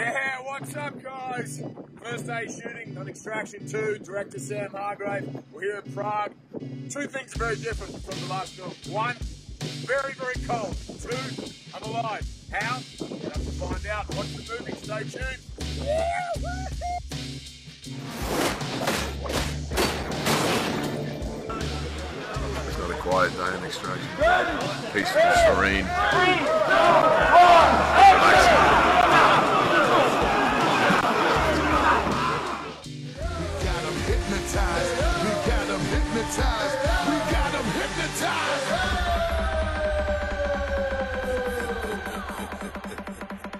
Yeah, what's up, guys? First day shooting on Extraction 2, director Sam Hargrave. We're here in Prague. Two things very different from the last film. One, very, very cold. Two, I'm alive. How? We'll have to find out. Watch the movie. Stay tuned. It's not a quiet day in Extraction. Peaceful, serene. Surprise,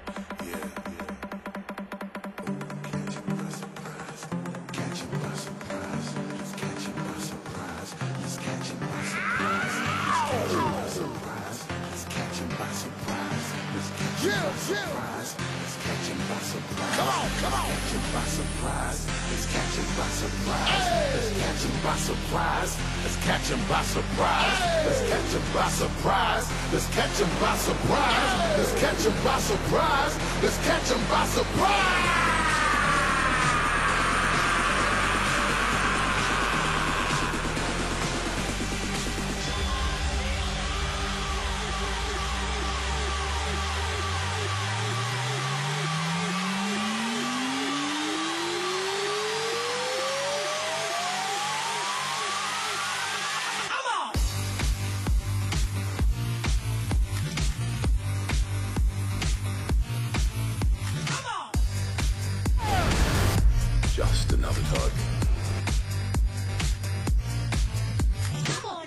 it's catching by surprise. Come on, come on. Catching by surprise, it's catching by surprise. It's catching by surprise, it's catching by surprise. It's catching by surprise, it's catching by surprise. It's catching by surprise, it's catching by surprise. Just another tug. Come on.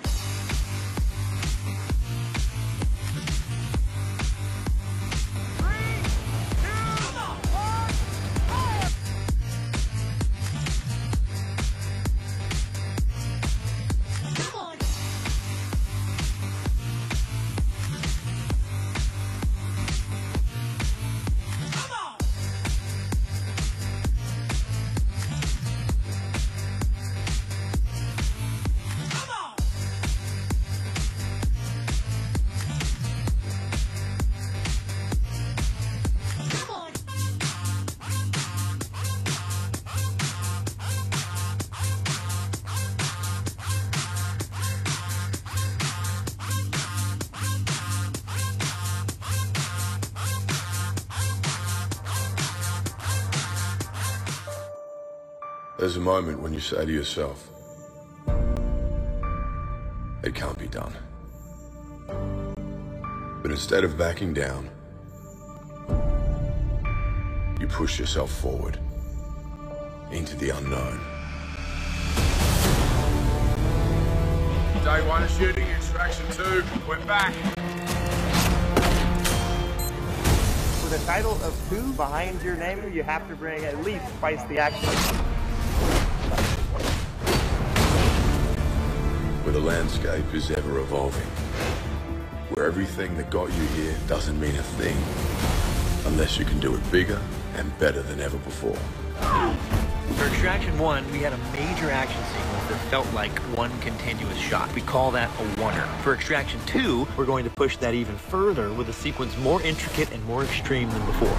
There's a moment when you say to yourself, it can't be done. But instead of backing down, you push yourself forward into the unknown. Day one of shooting, Extraction 2, we're back. With a title of 2 behind your name, you have to bring at least twice the action. Where the landscape is ever evolving, where everything that got you here doesn't mean a thing unless you can do it bigger and better than ever before. For Extraction 1, we had a major action sequence that felt like one continuous shot. We call that a oner. For Extraction 2, we're going to push that even further with a sequence more intricate and more extreme than before.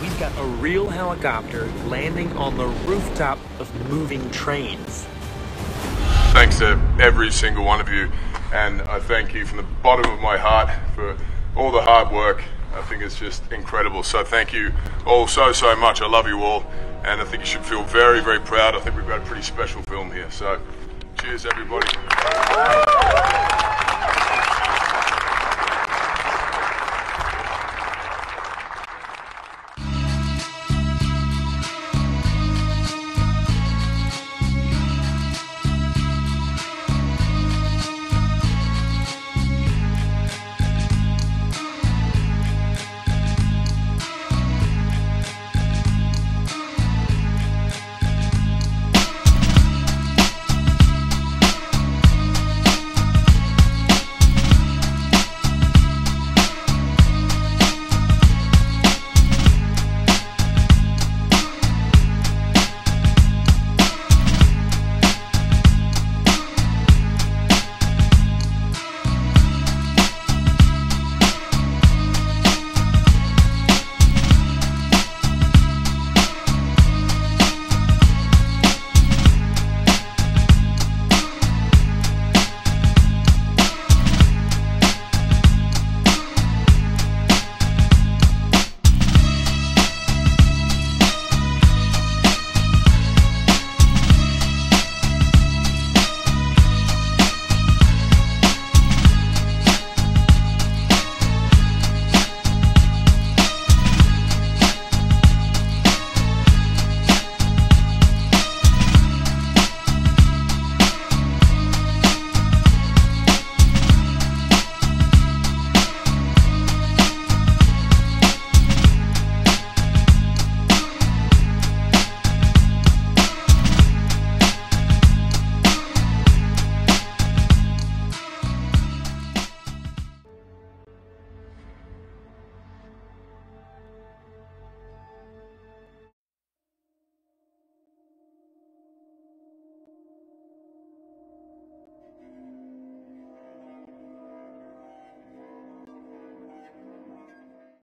We've got a real helicopter landing on the rooftop of moving trains. Thanks to every single one of you, and I thank you from the bottom of my heart for all the hard work. I think it's just incredible, so thank you all so much. I love you all, and I think you should feel very, very proud. I think we've got a pretty special film here, so cheers everybody.